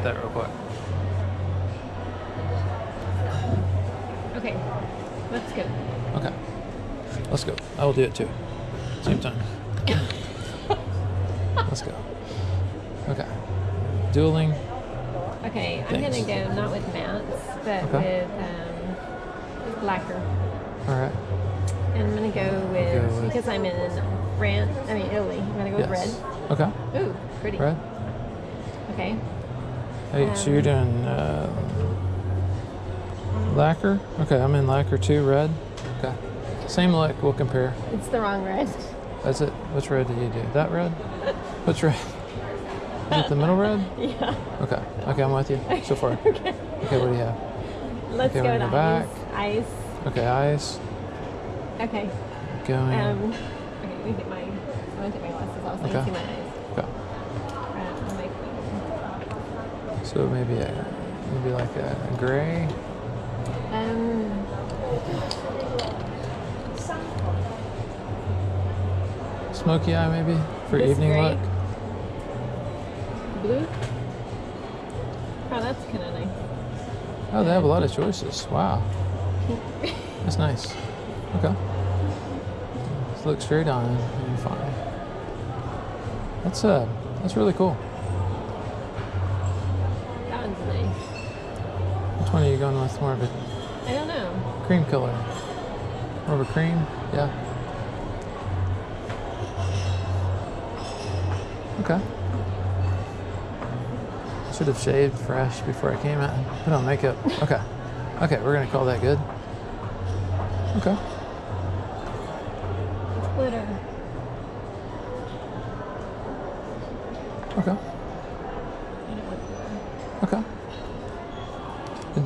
at that real quick. Okay, let's go. Okay, let's go. I will do it too. Same time. Let's go. Okay. Dueling. Okay, things. I'm going to go not with mats, but okay. With lacquer. All right. And I'm going to go with, because I'm in France, I mean Italy, I'm going to go with red. Okay. Ooh, pretty. Red. Okay. Hey, so you're doing lacquer? Okay, I'm in lacquer too, red. Okay. Same look, we'll compare. It's the wrong red. That's it. Which red did you do? That red? Which red? Is it the middle red? Yeah. Okay. Okay, I'm with you so far. Okay. Okay, what do you have? Let's go to back. Ice. Okay, ice. Okay. Going. Okay, let me get my. I want to take my glasses off so I can see my eyes. Okay. So maybe like a gray. Smoky eye maybe for this evening gray. Look. Blue. Oh, that's kind of nice. Oh, they have a lot of choices. Wow. That's nice. Okay. Just look straight on and you're fine. That's really cool. That one's nice. Which one are you going with? More of a. I don't know. Cream color. More of a cream. Yeah. Okay. Should have shaved fresh before I came out and put on makeup. Okay. Okay, we're gonna call that good. Okay. It's glitter. Okay. Okay. And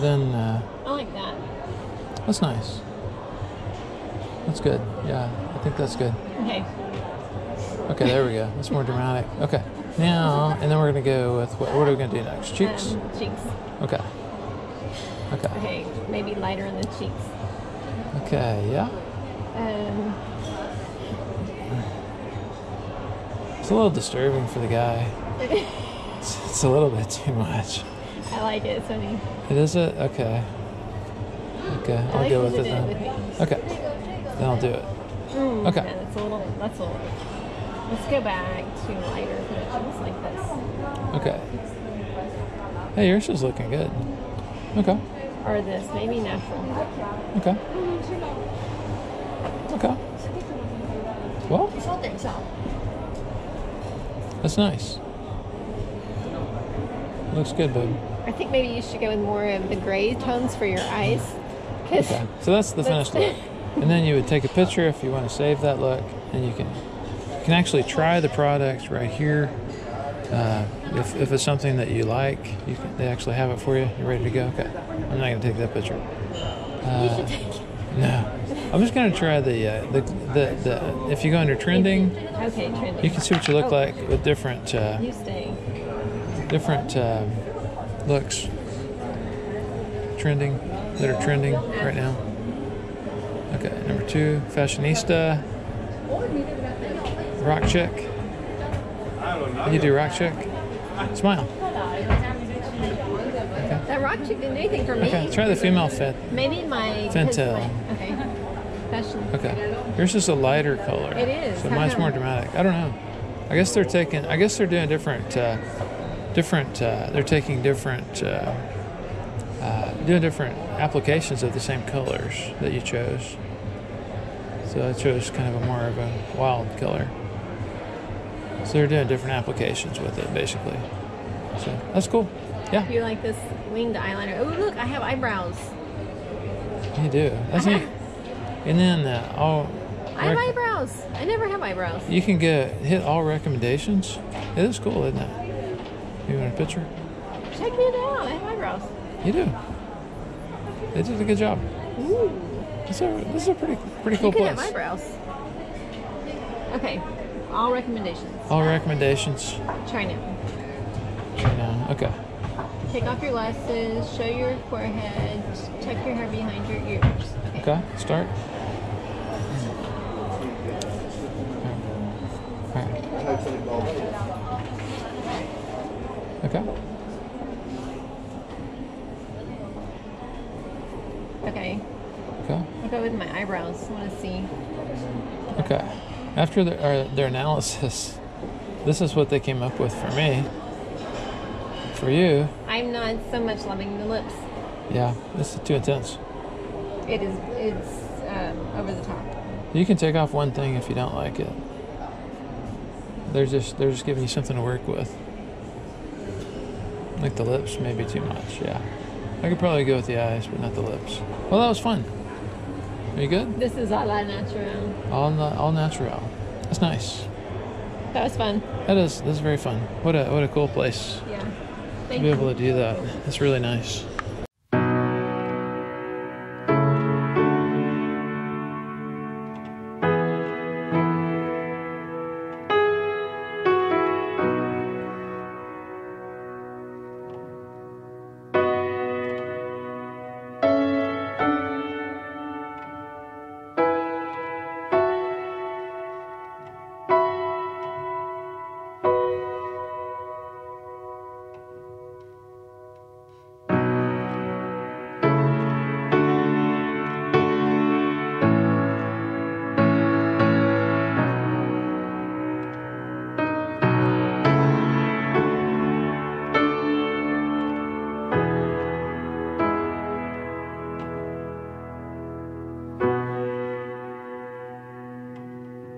then, I like that. That's nice. That's good. Yeah, I think that's good. Okay. Okay, there we go. That's more dramatic. Okay. Now, and then we're going to go with, what are we going to do next? Cheeks? Cheeks. Okay. Okay. Okay, maybe lighter in the cheeks. Okay, yeah. It's a little disturbing for the guy. It's a little bit too much. I like it, it's funny. It is it? Okay. Okay, I'll go with it then. Okay, then I'll do it. Okay. Yeah, that's a little. Let's go back to lighter finishes like this. Okay. Hey, yours is looking good. Okay. Or this, maybe natural. Okay. Okay. Well. That's nice. Looks good, babe. I think maybe you should go with more of the gray tones for your eyes. Okay. So that's the finished look. And then you would take a picture if you want to save that look, and you can. You can actually try the product right here. If it's something that you like, they actually have it for you. You're ready to go? Okay. I'm not going to take that picture. You should take it. No. I'm just going to try the if you go under trending, okay, trending, you can see what you look like with different, looks. Trending, that are trending right now. Okay, number 2, fashionista. Rock chick. You do rock chick? Smile. Okay. That rock chick didn't do anything for me. Okay, try the female fit. Maybe my... Fentel. Okay. Fashion. Okay. Yours is a lighter color. It is. So mine's more dramatic. I don't know. I guess they're doing different... doing different applications of the same colors that you chose. So I chose kind of more of a wild color. So they're doing different applications with it, basically. So that's cool. Yeah. You like this winged eyeliner? Oh, look! I have eyebrows. You do. That's neat. And then I have eyebrows. I never have eyebrows. You can hit all recommendations. It is cool, isn't it? You want a picture? Check me out. I have eyebrows. You do. They did a good job. Ooh. This is a pretty cool place. You can have eyebrows. Okay. All recommendations. All recommendations. Try now. Try now. Okay. Take off your glasses, show your forehead, tuck your hair behind your ears. Okay. Start. All right. Okay. I'll go with my eyebrows. I want to see. Okay. After their analysis, this is what they came up with for me. For you, I'm not so much loving the lips. Yeah, this is too intense. It is. It's over the top. You can take off one thing if you don't like it. They're just giving you something to work with. Like the lips, maybe too much. Yeah, I could probably go with the eyes, but not the lips. Well, that was fun. Are you good? This is all natural. All natural. That's nice. That was fun. That is. This is very fun. What a cool place. Yeah. Thank you. To be able to do that. That's really nice.